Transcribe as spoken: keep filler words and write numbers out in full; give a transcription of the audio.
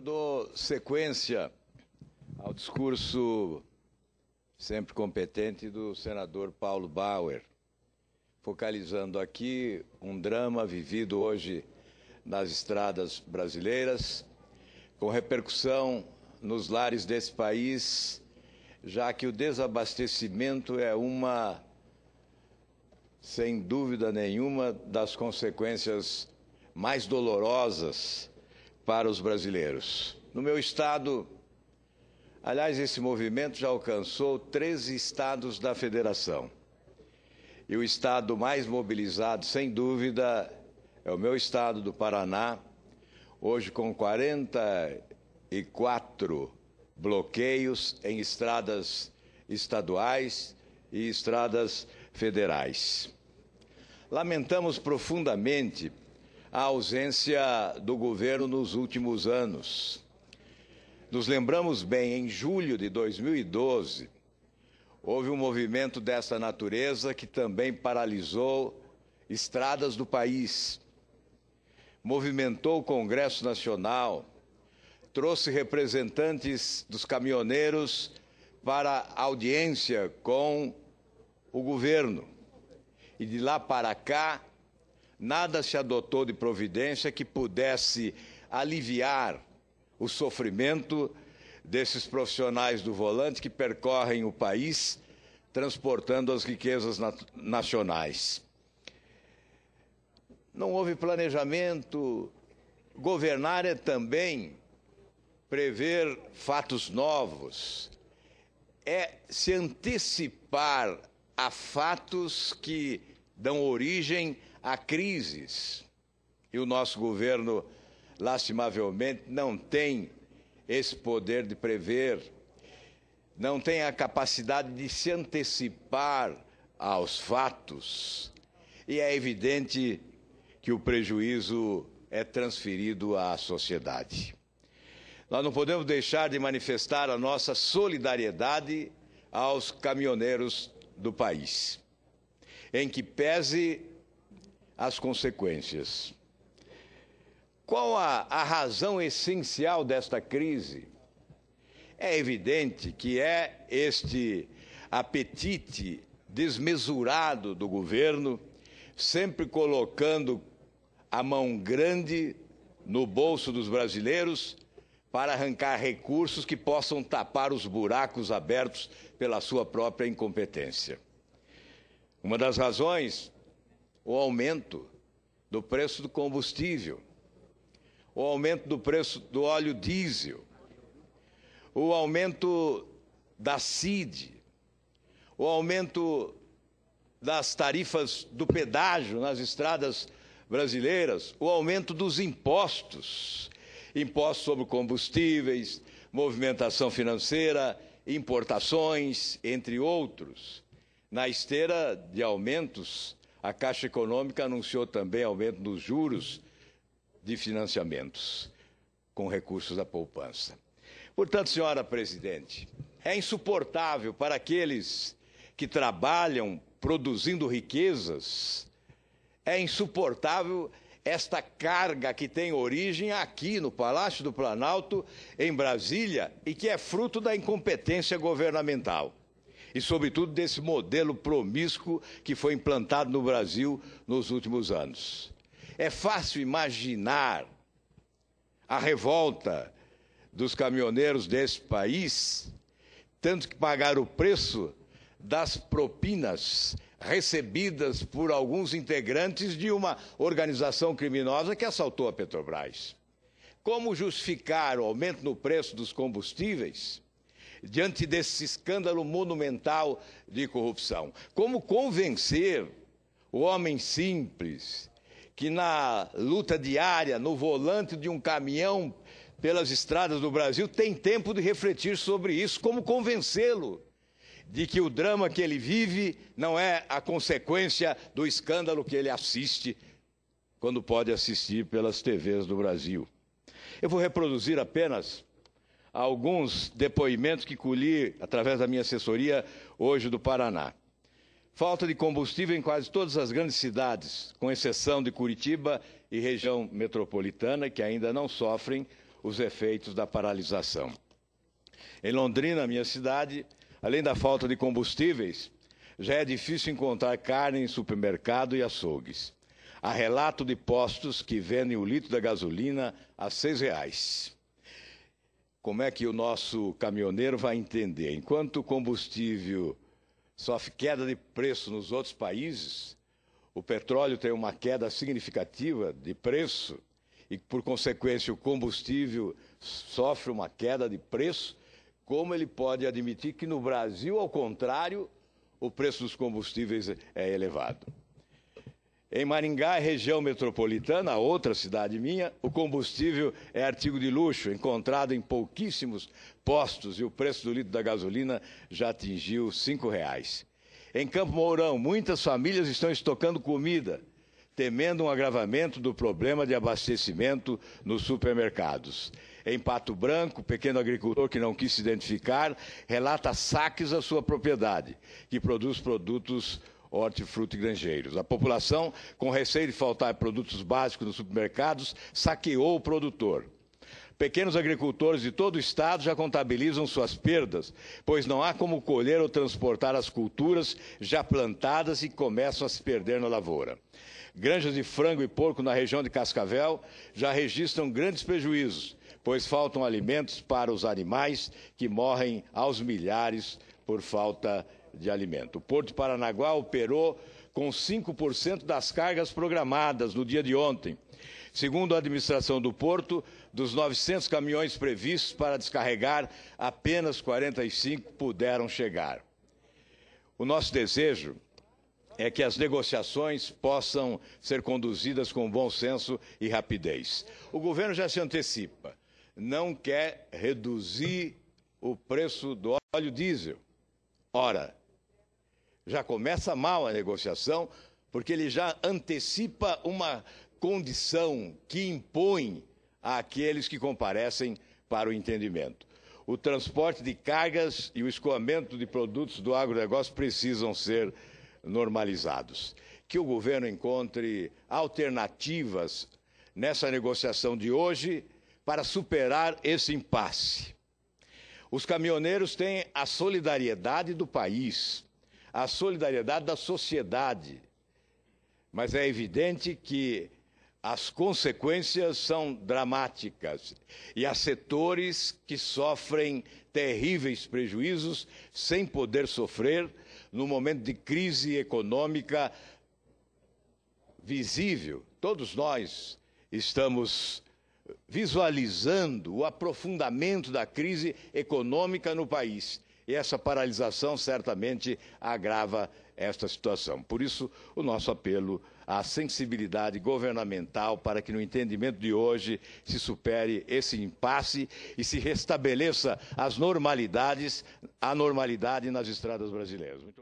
Eu dou sequência ao discurso sempre competente do senador Paulo Bauer, focalizando aqui um drama vivido hoje nas estradas brasileiras, com repercussão nos lares desse país, já que o desabastecimento é uma, sem dúvida nenhuma, das consequências mais dolorosas para os brasileiros. No meu estado, aliás, esse movimento já alcançou treze estados da federação. E o estado mais mobilizado, sem dúvida, é o meu estado do Paraná, hoje com quarenta e quatro bloqueios em estradas estaduais e estradas federais. Lamentamos profundamente a ausência do governo nos últimos anos. Nos lembramos bem, em julho de dois mil e doze, houve um movimento dessa natureza que também paralisou estradas do país, movimentou o Congresso Nacional, trouxe representantes dos caminhoneiros para audiência com o governo. E de lá para cá, nada se adotou de providência que pudesse aliviar o sofrimento desses profissionais do volante que percorrem o país, transportando as riquezas nacionais. Não houve planejamento. Governar é também prever fatos novos, é se antecipar a fatos que dão origem a crises. E o nosso governo, lastimavelmente, não tem esse poder de prever, não tem a capacidade de se antecipar aos fatos. E é evidente que o prejuízo é transferido à sociedade. Nós não podemos deixar de manifestar a nossa solidariedade aos caminhoneiros do país, em que pese as consequências. Qual a, a razão essencial desta crise? É evidente que é este apetite desmesurado do governo, sempre colocando a mão grande no bolso dos brasileiros, para arrancar recursos que possam tapar os buracos abertos pela sua própria incompetência. Uma das razões, o aumento do preço do combustível, o aumento do preço do óleo diesel, o aumento da Cide, o aumento das tarifas do pedágio nas estradas brasileiras, o aumento dos impostos, impostos sobre combustíveis, movimentação financeira, importações, entre outros. Na esteira de aumentos, a Caixa Econômica anunciou também aumento nos juros de financiamentos com recursos da poupança. Portanto, senhora presidente, é insuportável para aqueles que trabalham produzindo riquezas, é insuportável esta carga que tem origem aqui no Palácio do Planalto, em Brasília, e que é fruto da incompetência governamental. E, sobretudo, desse modelo promíscuo que foi implantado no Brasil nos últimos anos. É fácil imaginar a revolta dos caminhoneiros desse país, tanto que pagaram o preço das propinas recebidas por alguns integrantes de uma organização criminosa que assaltou a Petrobras. Como justificar o aumento no preço dos combustíveis diante desse escândalo monumental de corrupção? Como convencer o homem simples que na luta diária, no volante de um caminhão pelas estradas do Brasil, tem tempo de refletir sobre isso? Como convencê-lo de que o drama que ele vive não é a consequência do escândalo que ele assiste, quando pode assistir pelas T Vs do Brasil? Eu vou reproduzir apenas alguns depoimentos que colhi através da minha assessoria hoje do Paraná. Falta de combustível em quase todas as grandes cidades, com exceção de Curitiba e região metropolitana, que ainda não sofrem os efeitos da paralisação. Em Londrina, minha cidade, além da falta de combustíveis, já é difícil encontrar carne em supermercado e açougues. Há relato de postos que vendem o litro da gasolina a seis reais. Como é que o nosso caminhoneiro vai entender? Enquanto o combustível sofre queda de preço nos outros países, o petróleo tem uma queda significativa de preço e, por consequência, o combustível sofre uma queda de preço. Como ele pode admitir que no Brasil, ao contrário, o preço dos combustíveis é elevado? Em Maringá, região metropolitana, outra cidade minha, o combustível é artigo de luxo, encontrado em pouquíssimos postos, e o preço do litro da gasolina já atingiu cinco reais. Em Campo Mourão, muitas famílias estão estocando comida, temendo um agravamento do problema de abastecimento nos supermercados. Em Pato Branco, pequeno agricultor que não quis se identificar, relata saques à sua propriedade, que produz produtos hortifruto e grangeiros. A população, com receio de faltar produtos básicos nos supermercados, saqueou o produtor. Pequenos agricultores de todo o estado já contabilizam suas perdas, pois não há como colher ou transportar as culturas já plantadas e começam a se perder na lavoura. Granjas de frango e porco na região de Cascavel já registram grandes prejuízos, pois faltam alimentos para os animais que morrem aos milhares por falta de de alimento. O Porto de Paranaguá operou com cinco por cento das cargas programadas no dia de ontem. Segundo a administração do Porto, dos novecentos caminhões previstos para descarregar, apenas quarenta e cinco puderam chegar. O nosso desejo é que as negociações possam ser conduzidas com bom senso e rapidez. O governo já se antecipa, não quer reduzir o preço do óleo diesel. Ora, já começa mal a negociação, porque ele já antecipa uma condição que impõe àqueles que comparecem para o entendimento. O transporte de cargas e o escoamento de produtos do agronegócio precisam ser normalizados. Que o governo encontre alternativas nessa negociação de hoje para superar esse impasse. Os caminhoneiros têm a solidariedade do país, a solidariedade da sociedade. Mas é evidente que as consequências são dramáticas e há setores que sofrem terríveis prejuízos sem poder sofrer no momento de crise econômica visível. Todos nós estamos visualizando o aprofundamento da crise econômica no país. E essa paralisação certamente agrava esta situação. Por isso, o nosso apelo à sensibilidade governamental para que no entendimento de hoje se supere esse impasse e se restabeleça as normalidades, a normalidade nas estradas brasileiras. Muito